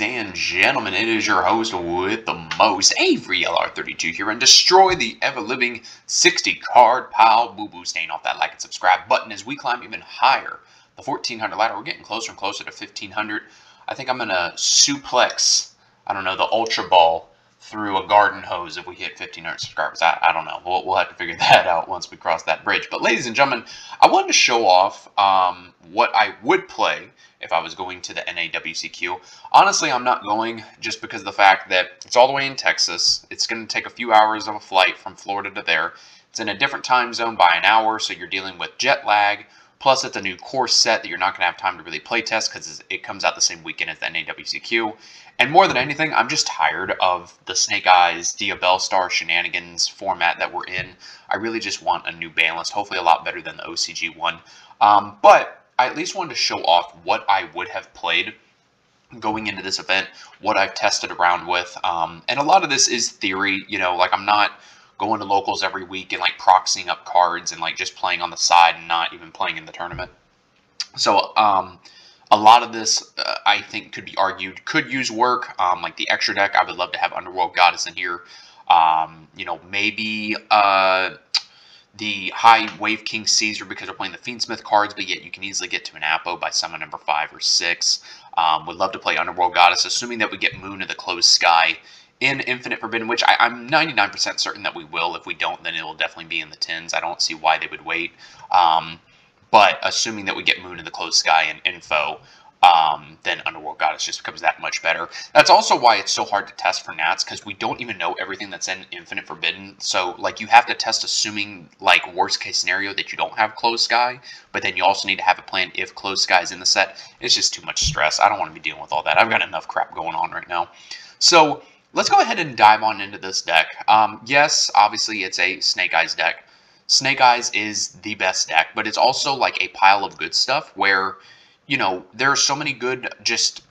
ladies and gentlemen, it is your host with the most, AveryLR32 here, and destroy the ever-living 60-card pile. Boo-boo, staying off that like and subscribe button as we climb even higher. The 1,400 ladder, we're getting closer and closer to 1,500. I think I'm going to suplex, I don't know, the Ultra Ball through a garden hose if we hit 1,500 subscribers. I don't know. We'll have to figure that out once we cross that bridge. But ladies and gentlemen, I wanted to show off what I would play if I was going to the NAWCQ. Honestly, I'm not going just because of the fact that it's all the way in Texas. It's going to take a few hours of a flight from Florida to there. It's in a different time zone by an hour, so you're dealing with jet lag. Plus, it's a new core set that you're not going to have time to really play test because it comes out the same weekend as the NAWCQ. And more than anything, I'm just tired of the Snake Eyes Diabellstar shenanigans format that we're in. I really just want a new balance, hopefully a lot better than the OCG one. But I at least wanted to show off what I would have played going into this event, what I've tested around with. And a lot of this is theory, you know, like I'm not going to locals every week and like proxying up cards and like just playing on the side and not even playing in the tournament. So a lot of this I think could be argued could use work, like the extra deck. I would love to have Underworld Goddess in here. You know, maybe the High Wave King Caesar because we're playing the Fiendsmith cards, but yet you can easily get to an Apo by summon number 5 or 6. Would love to play Underworld Goddess, assuming that we get Moon of the Closed Sky in Infinite Forbidden, which I'm 99% certain that we will. If we don't, then it will definitely be in the 10s. I don't see why they would wait. But assuming that we get Moon of the Closed Sky and Info, then Underworld Goddess just becomes that much better. That's also why it's so hard to test for Nats, because we don't even know everything that's in Infinite Forbidden. So, like, you have to test assuming, like, worst-case scenario that you don't have Closed Sky, but then you also need to have a plan if Closed Sky is in the set. It's just too much stress. I don't want to be dealing with all that. I've got enough crap going on right now. So let's go ahead and dive on into this deck. Yes, obviously it's a Snake Eyes deck. Snake Eyes is the best deck, but it's also like a pile of good stuff where, you know, there are so many good just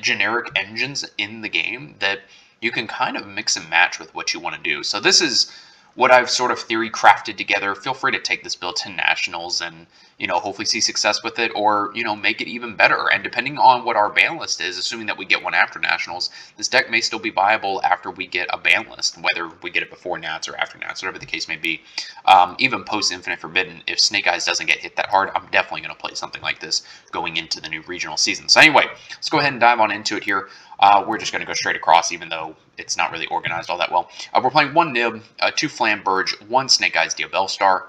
generic engines in the game that you can kind of mix and match with what you want to do. So this is what I've sort of theory crafted together. Feel free to take this build to nationals and, you know, hopefully see success with it or, you know, make it even better. And depending on what our ban list is, assuming that we get one after nationals, this deck may still be viable after we get a ban list, whether we get it before Nats or after Nats, whatever the case may be. Even post Infinite Forbidden, if Snake Eyes doesn't get hit that hard, I'm definitely going to play something like this going into the new regional season. So anyway, let's go ahead and dive on into it here. We're just going to go straight across, even though it's not really organized all that well. We're playing 1 Nib, 2 Flamberge, 1 Snake Eyes Diabellstar,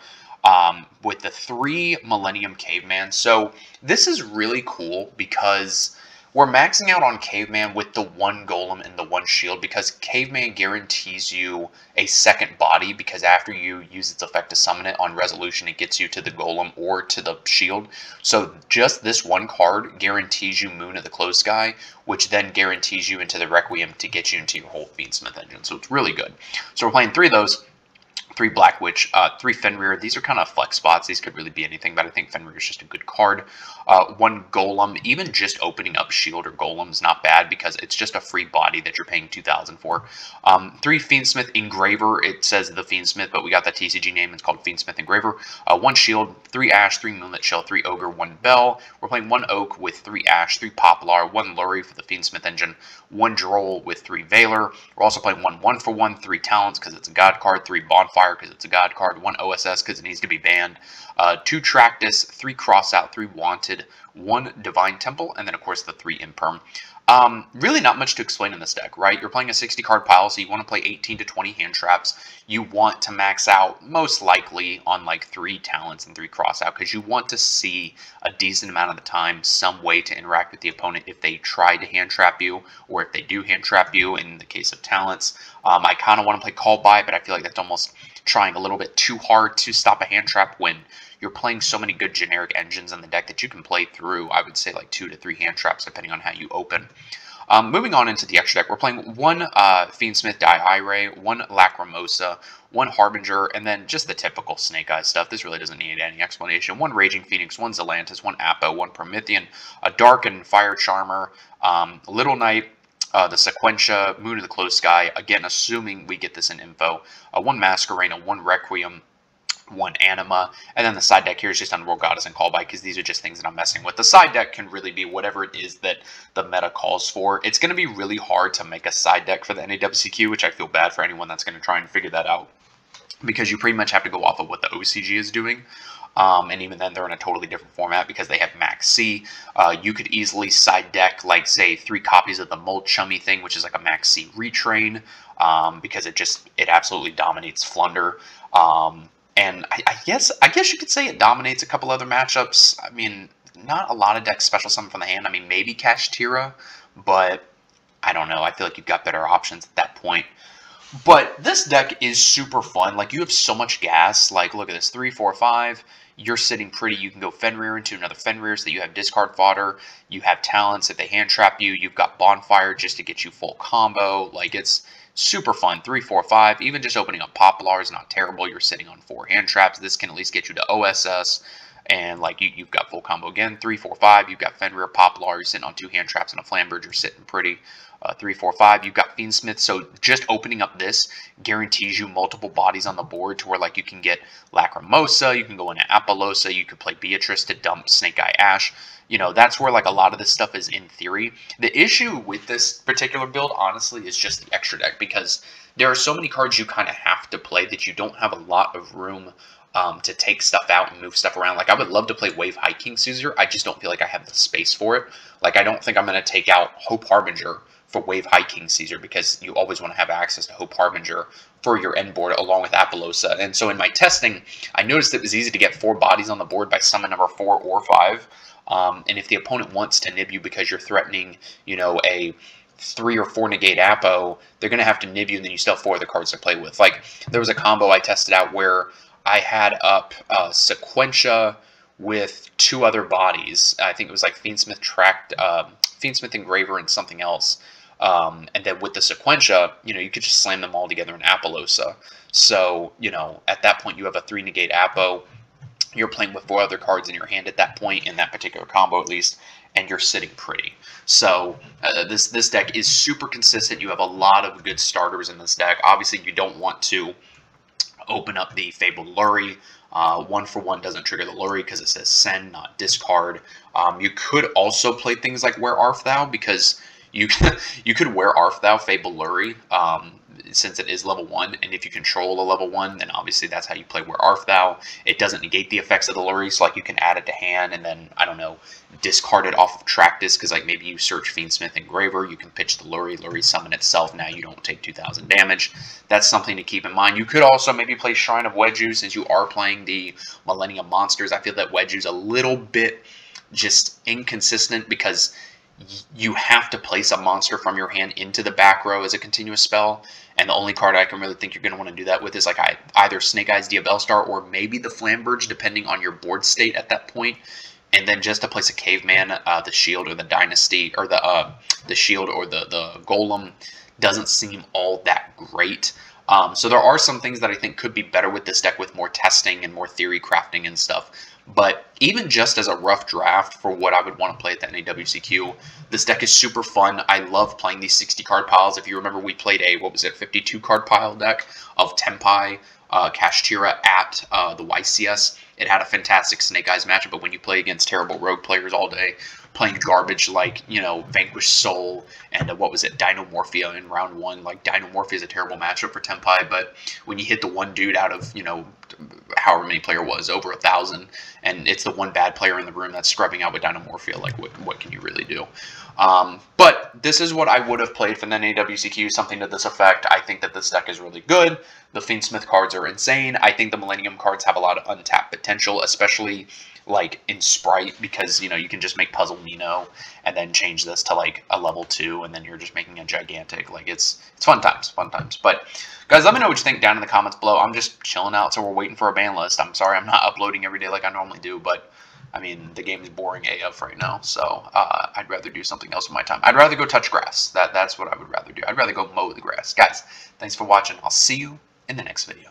with the 3 Millennium Caveman. So this is really cool because we're maxing out on Caveman with the 1 Golem and the 1 Shield because Caveman guarantees you a second body because after you use its effect to summon it on resolution, it gets you to the Golem or to the Shield. So just this one card guarantees you Moon of the Closed Sky, which then guarantees you into the Requiem to get you into your whole Fiendsmith engine. So it's really good. So we're playing 3 of those. 3 Black Witch, 3 Fenrir. These are kind of flex spots. These could really be anything, but I think Fenrir is just a good card. 1 Golem. Even just opening up Shield or Golem is not bad because it's just a free body that you're paying 2,000 for. 3 Fiendsmith Engraver. It says the Fiendsmith, but we got that TCG name. It's called Fiendsmith Engraver. 1 Shield, 3 Ash, 3 Moonlit Shell, 3 Ogre, 1 Bell. We're playing 1 Oak with 3 Ash, 3 Poplar, 1 Lurrie for the Fiendsmith engine, 1 Droll with 3 Veiler. We're also playing 1/1 for 1, 3 Talents because it's a god card, 3 Bonfire. Because it's a god card, 1 OSS because it needs to be banned, 2 Tractus, 3 Crossout, 3 Wanted, 1 Divine Temple, and then of course the 3 Imperm. Really not much to explain in this deck, right? You're playing a 60-card pile, so you want to play 18 to 20 hand traps. You want to max out most likely on like 3 Talents and 3 Crossout because you want to see a decent amount of the time some way to interact with the opponent if they try to hand trap you or if they do hand trap you in the case of Talents. I kind of want to play Call By, but I feel like that's almost trying a little bit too hard to stop a hand trap when you're playing so many good generic engines in the deck that you can play through, I would say, like 2 to 3 hand traps, depending on how you open. Moving on into the extra deck, we're playing 1 Fiendsmith Diabellstar, 1 Lacrimosa, 1 Harbinger, and then just the typical Snake Eyes stuff. This really doesn't need any explanation. 1 Raging Phoenix, 1 Zelantis, 1 Apo, 1 Promethean, a Dark and Fire Charmer, Little Knight, the Sequentia, Moon of the Closed Sky, again, assuming we get this in Info, 1 Masquerina, 1 Requiem, one Anima, and then the side deck here is just Underworld Goddess and Call By, because these are just things that I'm messing with. The side deck can really be whatever it is that the meta calls for. It's going to be really hard to make a side deck for the NAWCQ, which I feel bad for anyone that's going to try and figure that out, because you pretty much have to go off of what the OCG is doing. And even then, they're in a totally different format because they have Max C. You could easily side deck, like, say, 3 copies of the Mold Chummy thing, which is like a Max C retrain, because it absolutely dominates Flunder. And I guess you could say it dominates a couple other matchups. I mean, not a lot of decks special summon from the hand. I mean, maybe Kashtira, but I don't know. I feel like you've got better options at that point. But this deck is super fun. Like, you have so much gas. Like, look at this. 3, 4, 5. You're sitting pretty. You can go Fenrir into another Fenrir so that you have discard fodder. You have Talents if they hand trap you. You've got Bonfire just to get you full combo. Like, it's super fun. 3, 4, 5. Even just opening up Poplar is not terrible. You're sitting on 4 hand traps. This can at least get you to OSS. And, like, you've got full combo again. 3, 4, 5. You've got Fenrir, Poplar. You're sitting on 2 hand traps and a Flamberge. You're sitting pretty. 3, 4, 5. You've got Fiendsmith, so just opening up this guarantees you multiple bodies on the board to where, like, you can get Lacrimosa, you can go into Apollosa, you could play Beatrice to dump Snake Eye Ash. You know, that's where, like, a lot of this stuff is in theory. The issue with this particular build, honestly, is just the extra deck, because there are so many cards you kind of have to play that you don't have a lot of room to take stuff out and move stuff around. Like, I would love to play Wave High King Caesar. I just don't feel like I have the space for it. Like, I don't think I'm going to take out Hope Harbinger for Wave High King Caesar, because you always want to have access to Hope Harbinger for your end board along with Apollosa. And so in my testing, I noticed it was easy to get 4 bodies on the board by summon number 4 or 5. And if the opponent wants to nib you because you're threatening, you know, a 3 or 4 negate Apo, they're going to have to nib you, and then you still have 4 other cards to play with. Like, there was a combo I tested out where I had up Sequentia with 2 other bodies. I think it was like Fiendsmith Engraver and something else. And then with the Sequentia, you know, you could just slam them all together in Apollosa. So, you know, at that point you have a 3 negate Apo. You're playing with 4 other cards in your hand at that point, in that particular combo at least, and you're sitting pretty. So this deck is super consistent. You have a lot of good starters in this deck. Obviously, you don't want to open up the fabled Lurrie. 1 for 1 doesn't trigger the Lurrie because it says send, not discard. You could also play things like Where Arf Thou, because you could Where Arf Thou fabled Lurrie, since it is level 1, and if you control a level 1, then obviously that's how you play Where Arf Thou. It doesn't negate the effects of the Lurrie, so, like, you can add it to hand and then, I don't know, discard it off of Tractus, because, like, maybe you search Fiendsmith Engraver, you can pitch the Lurrie, Lurrie summon itself, now you don't take 2,000 damage. That's something to keep in mind. You could also maybe play Shrine of Wedju, since you are playing the Millennium Monsters. I feel that Wedju's a little bit just inconsistent, because you have to place a monster from your hand into the back row as a continuous spell, and the only card I can really think you're going to want to do that with is, like, either Snake Eyes Diabellstar or maybe the Flamberge, depending on your board state at that point. And then just to place a Caveman, the Shield or the Dynasty, or the Shield or the Golem doesn't seem all that great. So there are some things that I think could be better with this deck with more testing and more theory crafting and stuff. But even just as a rough draft for what I would want to play at the NAWCQ, this deck is super fun. I love playing these 60-card piles. If you remember, we played a, 52-card pile deck of Tempai, Kashtira at the YCS. It had a fantastic Snake Eyes matchup, but when you play against terrible rogue players all day, playing garbage like, you know, Vanquished Soul and Dinomorphia in round 1. Like, Dinomorphia is a terrible matchup for Tempai, but when you hit the one dude out of, you know, however many player was, over 1,000, and it's the one bad player in the room that's scrubbing out with Dinomorphia, like, what can you really do? But this is what I would have played for the NAWCQ, something to this effect. I think that this deck is really good. The Fiendsmith cards are insane. I think the Millennium cards have a lot of untapped potential, especially, like, in Sprite, because, you know, you can just make Puzzle Nino and then change this to, like, a level 2, and then you're just making a gigantic, like, it's fun times. But, guys, let me know what you think down in the comments below. I'm just chilling out, so we're waiting for a ban list. I'm sorry I'm not uploading every day like I normally do, but, I mean, the game is boring AF right now, so I'd rather do something else with my time. I'd rather go touch grass. That's what I would rather do. I'd rather go mow the grass. Guys, thanks for watching. I'll see you in the next video.